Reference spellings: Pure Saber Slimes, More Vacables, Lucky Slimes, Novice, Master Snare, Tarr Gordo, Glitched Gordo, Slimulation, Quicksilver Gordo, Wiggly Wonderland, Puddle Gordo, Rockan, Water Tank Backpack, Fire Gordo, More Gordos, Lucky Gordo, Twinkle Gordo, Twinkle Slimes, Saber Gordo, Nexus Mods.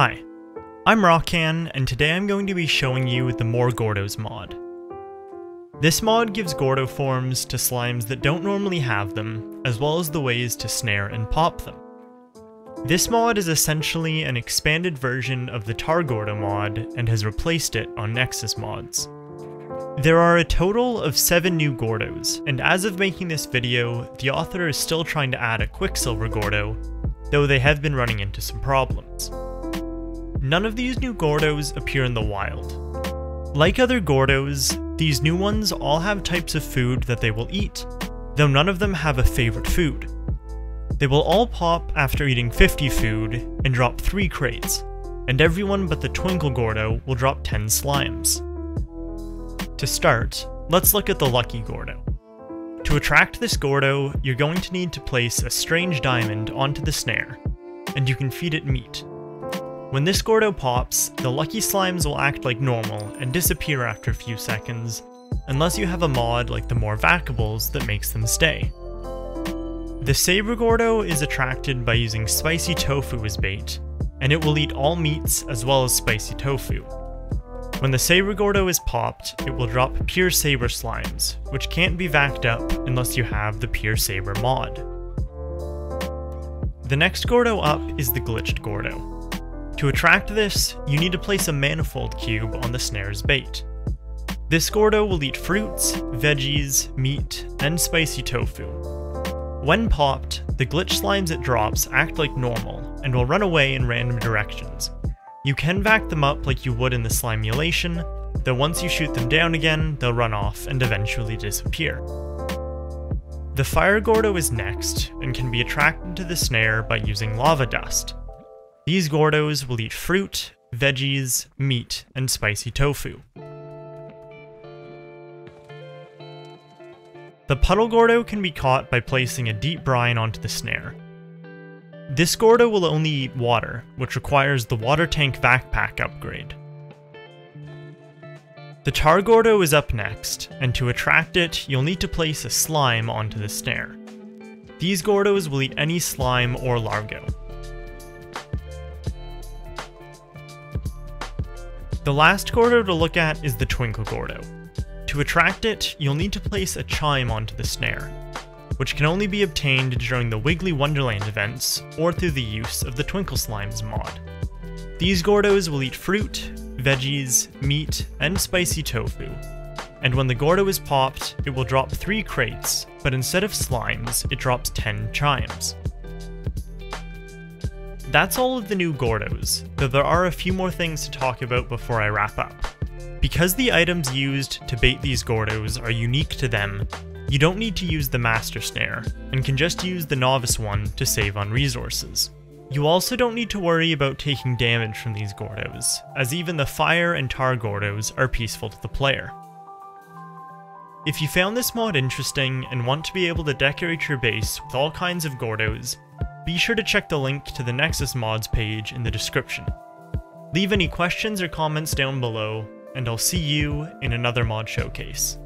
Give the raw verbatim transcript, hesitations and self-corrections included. Hi, I'm Rockan, and today I'm going to be showing you the More Gordos mod. This mod gives Gordo forms to slimes that don't normally have them, as well as the ways to snare and pop them. This mod is essentially an expanded version of the Tarr Gordo mod, and has replaced it on Nexus Mods. There are a total of seven new Gordos, and as of making this video, the author is still trying to add a Quicksilver Gordo, though they have been running into some problems. None of these new Gordos appear in the wild. Like other Gordos, these new ones all have types of food that they will eat, though none of them have a favorite food. They will all pop after eating fifty food and drop three crates, and everyone but the Twinkle Gordo will drop ten slimes. To start, let's look at the Lucky Gordo. To attract this Gordo, you're going to need to place a strange diamond onto the snare, and you can feed it meat. When this Gordo pops, the Lucky Slimes will act like normal and disappear after a few seconds, unless you have a mod like the More Vacables that makes them stay. The Saber Gordo is attracted by using spicy tofu as bait, and it will eat all meats as well as spicy tofu. When the Saber Gordo is popped, it will drop Pure Saber Slimes, which can't be vacked up unless you have the Pure Saber mod. The next Gordo up is the Glitched Gordo. To attract this, you need to place a manifold cube on the snare's bait. This Gordo will eat fruits, veggies, meat, and spicy tofu. When popped, the Glitch Slimes it drops act like normal and will run away in random directions. You can vac them up like you would in the Slimulation, though once you shoot them down again, they'll run off and eventually disappear. The Fire Gordo is next, and can be attracted to the snare by using lava dust. These Gordos will eat fruit, veggies, meat, and spicy tofu. The Puddle Gordo can be caught by placing a deep brine onto the snare. This Gordo will only eat water, which requires the Water Tank Backpack upgrade. The Tarr Gordo is up next, and to attract it, you'll need to place a slime onto the snare. These Gordos will eat any slime or largo. The last Gordo to look at is the Twinkle Gordo. To attract it, you'll need to place a chime onto the snare, which can only be obtained during the Wiggly Wonderland events or through the use of the Twinkle Slimes mod. These Gordos will eat fruit, veggies, meat, and spicy tofu, and when the Gordo is popped, it will drop three crates, but instead of slimes, it drops ten chimes. That's all of the new Gordos, though there are a few more things to talk about before I wrap up. Because the items used to bait these Gordos are unique to them, you don't need to use the Master Snare, and can just use the Novice one to save on resources. You also don't need to worry about taking damage from these Gordos, as even the Fire and Tarr Gordos are peaceful to the player. If you found this mod interesting and want to be able to decorate your base with all kinds of Gordos, be sure to check the link to the Nexus Mods page in the description. Leave any questions or comments down below, and I'll see you in another mod showcase.